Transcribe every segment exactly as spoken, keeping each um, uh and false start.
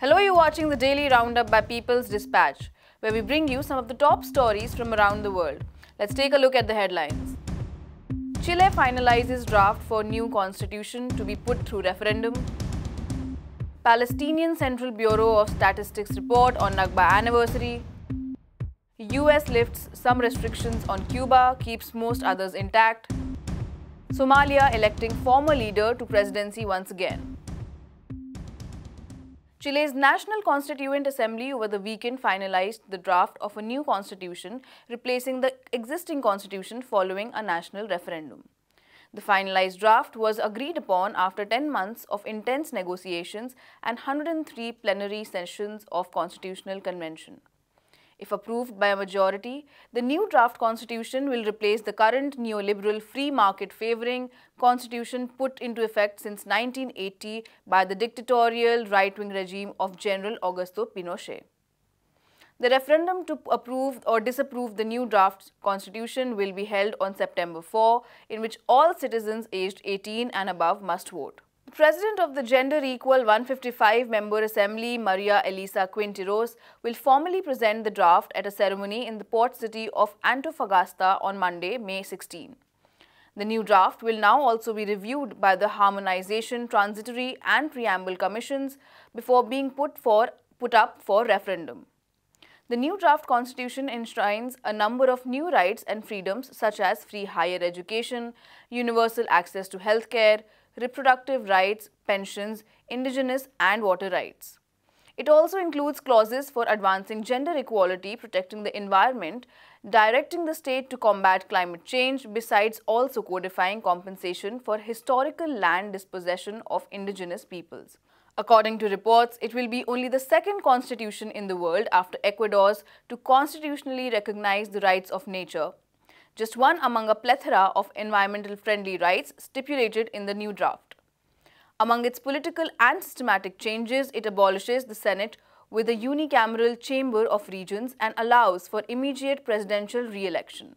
Hello, you're watching the Daily Roundup by People's Dispatch, where we bring you some of the top stories from around the world. Let's take a look at the headlines. Chile finalizes draft for new constitution to be put through referendum. Palestinian Central Bureau of Statistics report on Nakba anniversary. U S lifts some restrictions on Cuba, keeps most others intact. Somalia electing former leader to presidency once again. Chile's National Constituent Assembly over the weekend finalized the draft of a new constitution, replacing the existing constitution following a national referendum. The finalized draft was agreed upon after ten months of intense negotiations and one hundred three plenary sessions of Constitutional Convention. If approved by a majority, the new draft constitution will replace the current neoliberal free market-favoring constitution put into effect since nineteen eighty by the dictatorial right-wing regime of General Augusto Pinochet. The referendum to approve or disapprove the new draft constitution will be held on September fourth, in which all citizens aged eighteen and above must vote. The president of the Gender-Equal one hundred fifty-five member Assembly, Maria Elisa Quinteros, will formally present the draft at a ceremony in the port city of Antofagasta on Monday, May sixteenth. The new draft will now also be reviewed by the Harmonization, Transitory and Preamble Commissions before being put, for, put up for referendum. The new draft constitution enshrines a number of new rights and freedoms such as free higher education, universal access to healthcare, reproductive rights, pensions, indigenous and water rights. It also includes clauses for advancing gender equality, protecting the environment, directing the state to combat climate change, besides also codifying compensation for historical land dispossession of indigenous peoples. According to reports, it will be only the second constitution in the world after Ecuador's to constitutionally recognize the rights of nature, just one among a plethora of environmental-friendly rights stipulated in the new draft. Among its political and systematic changes, it abolishes the Senate with a unicameral chamber of regions and allows for immediate presidential re-election.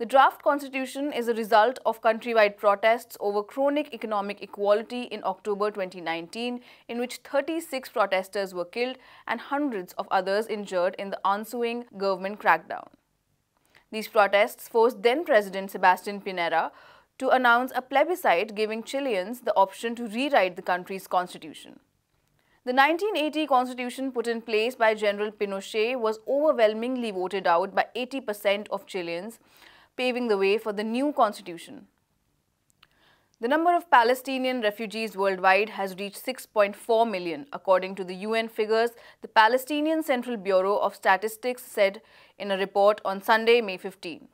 The draft constitution is a result of countrywide protests over chronic economic equality in October twenty nineteen, in which thirty-six protesters were killed and hundreds of others injured in the ensuing government crackdown. These protests forced then-President Sebastián Piñera to announce a plebiscite giving Chileans the option to rewrite the country's constitution. The nineteen eighty constitution put in place by General Pinochet was overwhelmingly voted out by eighty percent of Chileans, paving the way for the new constitution. The number of Palestinian refugees worldwide has reached six point four million. According to the U N figures, the Palestinian Central Bureau of Statistics said in a report on Sunday, May fifteenth.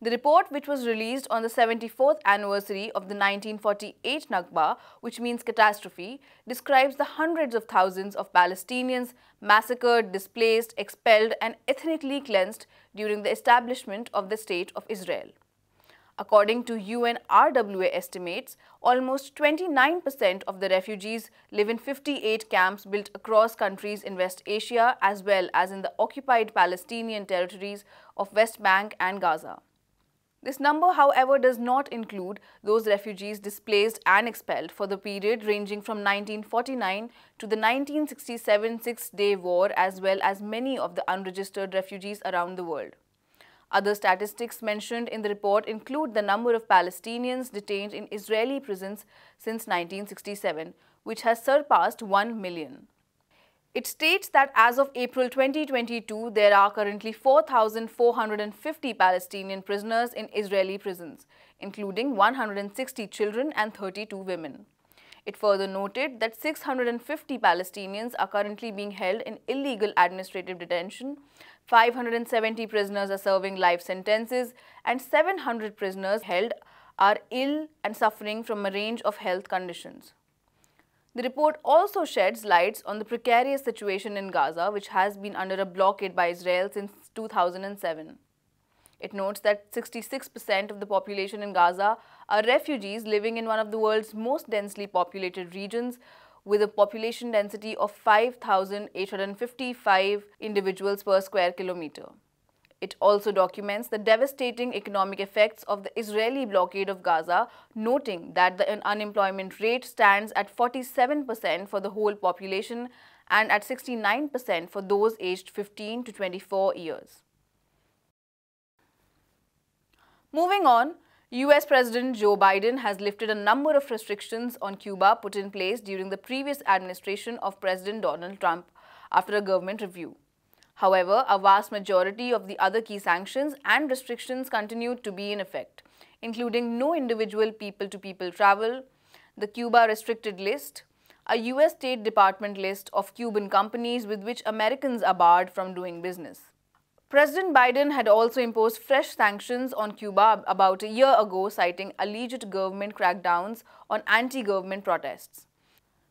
The report, which was released on the seventy-fourth anniversary of the nineteen forty-eight Nakba, which means catastrophe, describes the hundreds of thousands of Palestinians massacred, displaced, expelled and ethnically cleansed during the establishment of the State of Israel. According to U N R W A estimates, almost twenty-nine percent of the refugees live in fifty-eight camps built across countries in West Asia as well as in the occupied Palestinian territories of West Bank and Gaza. This number, however, does not include those refugees displaced and expelled for the period ranging from nineteen forty-nine to the nineteen sixty-seven Six-Day War, as well as many of the unregistered refugees around the world. Other statistics mentioned in the report include the number of Palestinians detained in Israeli prisons since nineteen sixty-seven, which has surpassed one million. It states that as of April twenty twenty-two, there are currently four thousand four hundred fifty Palestinian prisoners in Israeli prisons, including one hundred sixty children and thirty-two women. It further noted that six hundred fifty Palestinians are currently being held in illegal administrative detention, five hundred seventy prisoners are serving life sentences, and seven hundred prisoners held are ill and suffering from a range of health conditions. The report also sheds lights on the precarious situation in Gaza, which has been under a blockade by Israel since two thousand seven. It notes that sixty-six percent of the population in Gaza are refugees living in one of the world's most densely populated regions, with a population density of five thousand eight hundred fifty-five individuals per square kilometer. It also documents the devastating economic effects of the Israeli blockade of Gaza, noting that the unemployment rate stands at forty-seven percent for the whole population and at sixty-nine percent for those aged fifteen to twenty-four years. Moving on, U S President Joe Biden has lifted a number of restrictions on Cuba put in place during the previous administration of President Donald Trump after a government review. However, a vast majority of the other key sanctions and restrictions continued to be in effect, including no individual people-to-people travel, the Cuba restricted list, a U S State Department list of Cuban companies with which Americans are barred from doing business. President Biden had also imposed fresh sanctions on Cuba about a year ago, citing alleged government crackdowns on anti-government protests.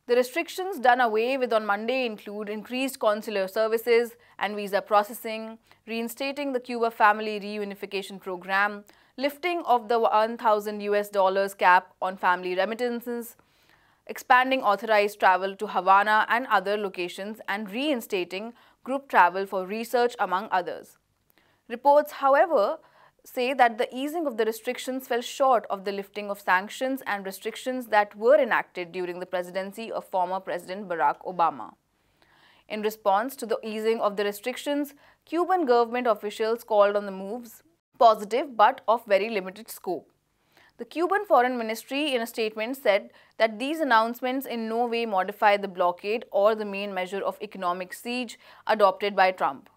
The restrictions done away with on Monday include increased consular services and visa processing, reinstating the Cuba Family Reunification Program, lifting of the one thousand U S dollars cap on family remittances, expanding authorized travel to Havana and other locations, and reinstating group travel for research, among others. Reports, however, say that the easing of the restrictions fell short of the lifting of sanctions and restrictions that were enacted during the presidency of former President Barack Obama. In response to the easing of the restrictions, Cuban government officials called on the moves positive but of very limited scope. The Cuban Foreign Ministry in a statement said that these announcements in no way modify the blockade or the main measure of economic siege adopted by Trump.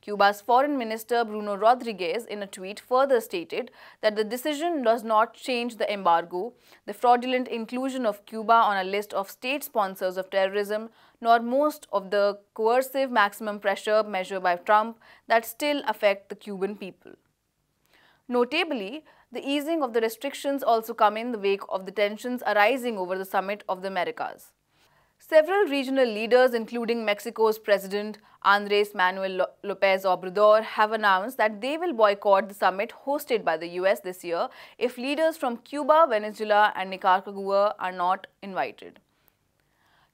Cuba's Foreign Minister Bruno Rodriguez in a tweet further stated that the decision does not change the embargo, the fraudulent inclusion of Cuba on a list of state sponsors of terrorism, nor most of the coercive maximum pressure measure by Trump that still affect the Cuban people. Notably, the easing of the restrictions also come in the wake of the tensions arising over the summit of the Americas. Several regional leaders, including Mexico's President Andres Manuel Lopez Obrador, have announced that they will boycott the summit hosted by the U S this year if leaders from Cuba, Venezuela and Nicaragua are not invited.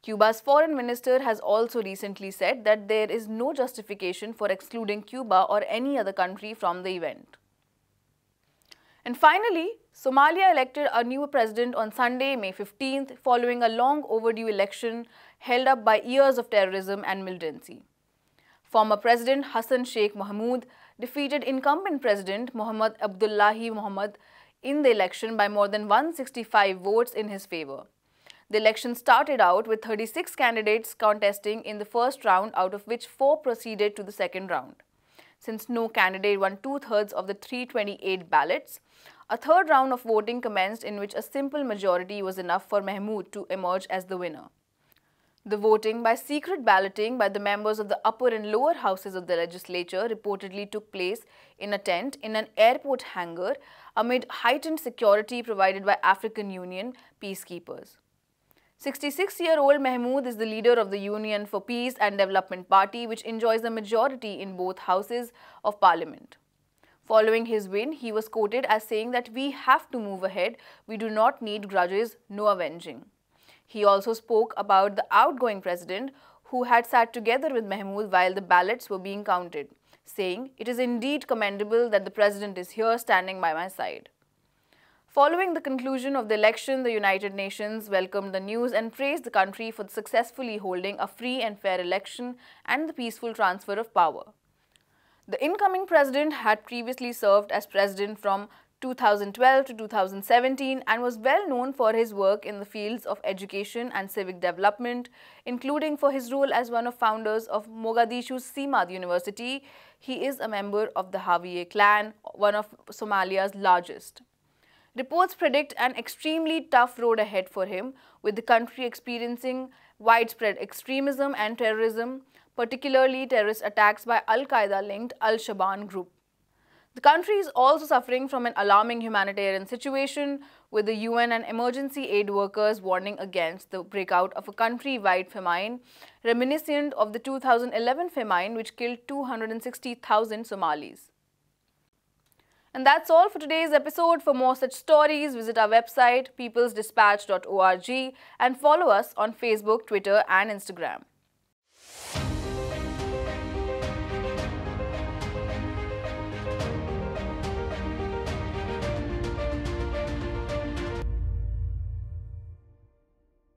Cuba's foreign minister has also recently said that there is no justification for excluding Cuba or any other country from the event. And finally, Somalia elected a new president on Sunday, May fifteenth, following a long overdue election held up by years of terrorism and militancy. Former President Hassan Sheikh Mohamud defeated incumbent President Mohamed Abdullahi Mohamed in the election by more than one hundred sixty-five votes in his favor. The election started out with thirty-six candidates contesting in the first round, out of which four proceeded to the second round. Since no candidate won two-thirds of the three hundred twenty-eight ballots, a third round of voting commenced in which a simple majority was enough for Mahmoud to emerge as the winner. The voting by secret balloting by the members of the upper and lower houses of the legislature reportedly took place in a tent in an airport hangar amid heightened security provided by African Union peacekeepers. sixty-six-year-old Mahmoud is the leader of the Union for Peace and Development Party, which enjoys a majority in both houses of parliament. Following his win, he was quoted as saying that we have to move ahead, we do not need grudges, no avenging. He also spoke about the outgoing president who had sat together with Mahmoud while the ballots were being counted, saying, "It is indeed commendable that the president is here standing by my side." Following the conclusion of the election, the United Nations welcomed the news and praised the country for successfully holding a free and fair election and the peaceful transfer of power. The incoming president had previously served as president from two thousand twelve to two thousand seventeen and was well known for his work in the fields of education and civic development, including for his role as one of founders of Mogadishu's Simad University. He is a member of the Hawiye clan, one of Somalia's largest. Reports predict an extremely tough road ahead for him, with the country experiencing widespread extremism and terrorism, particularly terrorist attacks by Al-Qaeda-linked al-Shaban group. The country is also suffering from an alarming humanitarian situation, with the U N and emergency aid workers warning against the breakout of a country-wide famine, reminiscent of the two thousand eleven famine which killed two hundred sixty thousand Somalis. And that's all for today's episode. For more such stories, visit our website peoples dispatch dot org and follow us on Facebook, Twitter and Instagram.